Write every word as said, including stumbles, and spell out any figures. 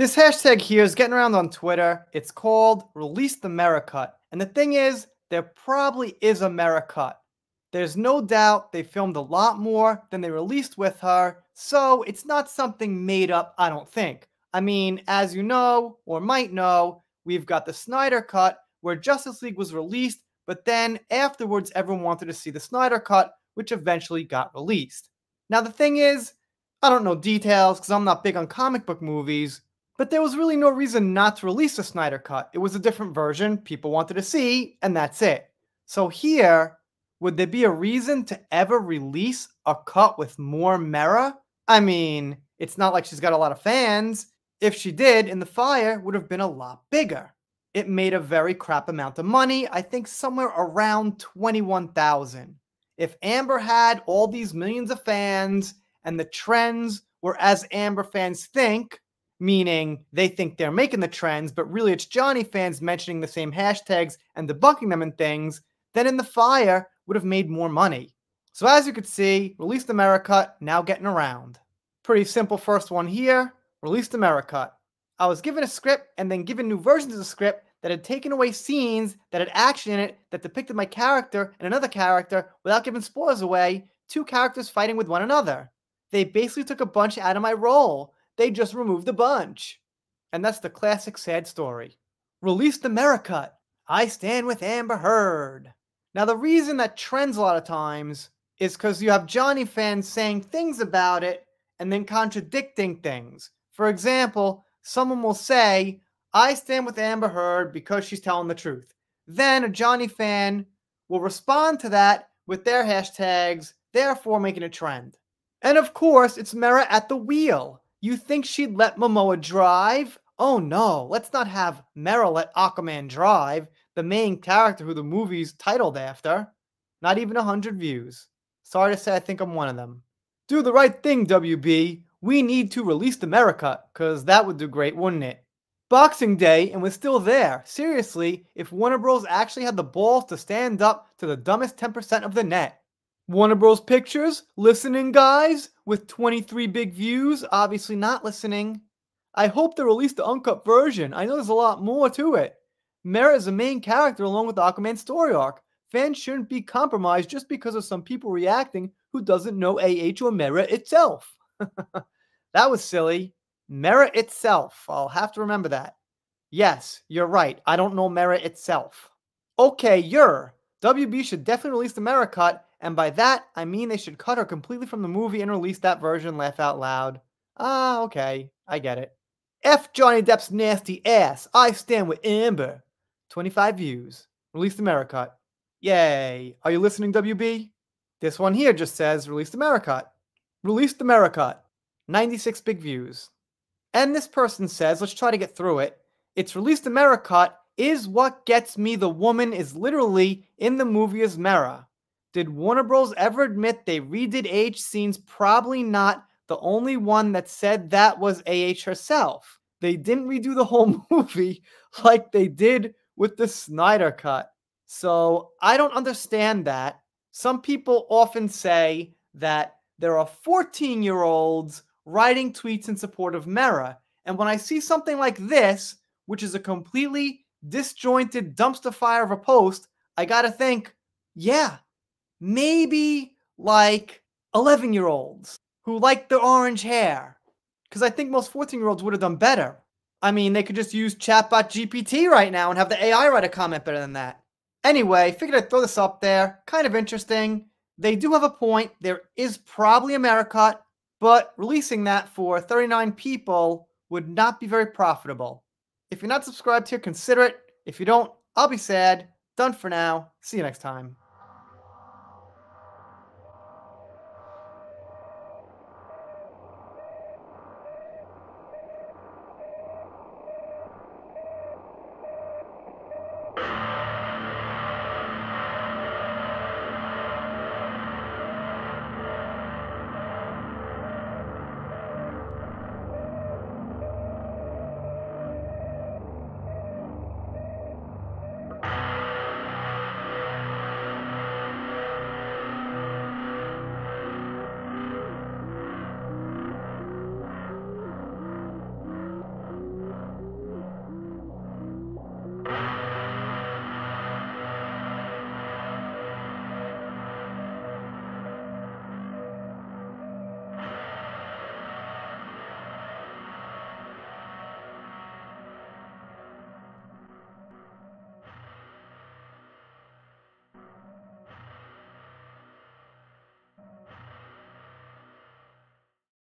This hashtag here is getting around on Twitter. It's called Release the MERA Cut. And the thing is, there probably is a MERA Cut. There's no doubt they filmed a lot more than they released with her, so it's not something made up, I don't think. I mean, as you know, or might know, we've got the Snyder Cut, where Justice League was released, but then afterwards everyone wanted to see the Snyder Cut, which eventually got released. Now the thing is, I don't know details because I'm not big on comic book movies, but there was really no reason not to release a Snyder Cut. It was a different version people wanted to see, and that's it. So here, would there be a reason to ever release a cut with more MERA? I mean, it's not like she's got a lot of fans. If she did, and the fire would have been a lot bigger. It made a very crap amount of money, I think somewhere around twenty-one thousand dollars. If Amber had all these millions of fans, and the trends were as Amber fans think, meaning they think they're making the trends, but really it's Johnny fans mentioning the same hashtags and debunking them and things, then In the Fire would have made more money. So as you could see, Release the MERA Cut, now getting around. Pretty simple first one here, Release the MERA Cut. I was given a script and then given new versions of the script that had taken away scenes that had action in it that depicted my character and another character without giving spoilers away, two characters fighting with one another. They basically took a bunch out of my role. They just removed a bunch. And that's the classic sad story. Release the MERA Cut. I stand with Amber Heard. Now the reason that trends a lot of times is because you have Johnny fans saying things about it and then contradicting things. For example, someone will say, I stand with Amber Heard because she's telling the truth. Then a Johnny fan will respond to that with their hashtags, therefore making a trend. And of course, it's MERA at the wheel. You think she'd let Momoa drive? Oh no, let's not have MERA let Aquaman drive, the main character who the movie's titled after. Not even one hundred views. Sorry to say, I think I'm one of them. Do the right thing, W B. We need to release the MERA Cut, because that would do great, wouldn't it? Boxing Day, and we're still there. Seriously, if Warner Bros. Actually had the balls to stand up to the dumbest ten percent of the net. Warner Bros. Pictures, listening guys, with twenty-three big views, obviously not listening. I hope they release the uncut version. I know there's a lot more to it. MERA is the main character along with Aquaman's story arc. Fans shouldn't be compromised just because of some people reacting who doesn't know A H or MERA itself. That was silly. MERA itself. I'll have to remember that. Yes, you're right. I don't know MERA itself. Okay, you're. W B should definitely release the MERA Cut. And by that, I mean they should cut her completely from the movie and release that version, laugh out loud. Ah, okay. I get it. F Johnny Depp's nasty ass. I stand with Amber. twenty-five views. Release the MERA Cut. Yay. Are you listening, W B? This one here just says, Release the MERA Cut. Release the MERA Cut. ninety-six big views. And this person says, let's try to get through it. It's Release the MERA Cut is what gets me. The woman is literally in the movie as MERA. Did Warner Bros. ever admit they redid A H scenes? Probably not. The only one that said that was A H herself. They didn't redo the whole movie like they did with the Snyder Cut. So I don't understand that. Some people often say that there are fourteen-year-olds writing tweets in support of MERA. And when I see something like this, which is a completely disjointed dumpster fire of a post, I got to think, yeah. Maybe like eleven-year-olds who like the orange hair. Because I think most fourteen-year-olds would have done better. I mean, they could just use chatbot G P T right now and have the A I write a comment better than that. Anyway, figured I'd throw this up there. Kind of interesting. They do have a point. There is probably a MERA Cut, but releasing that for thirty-nine people would not be very profitable. If you're not subscribed here, consider it. If you don't, I'll be sad. Done for now. See you next time.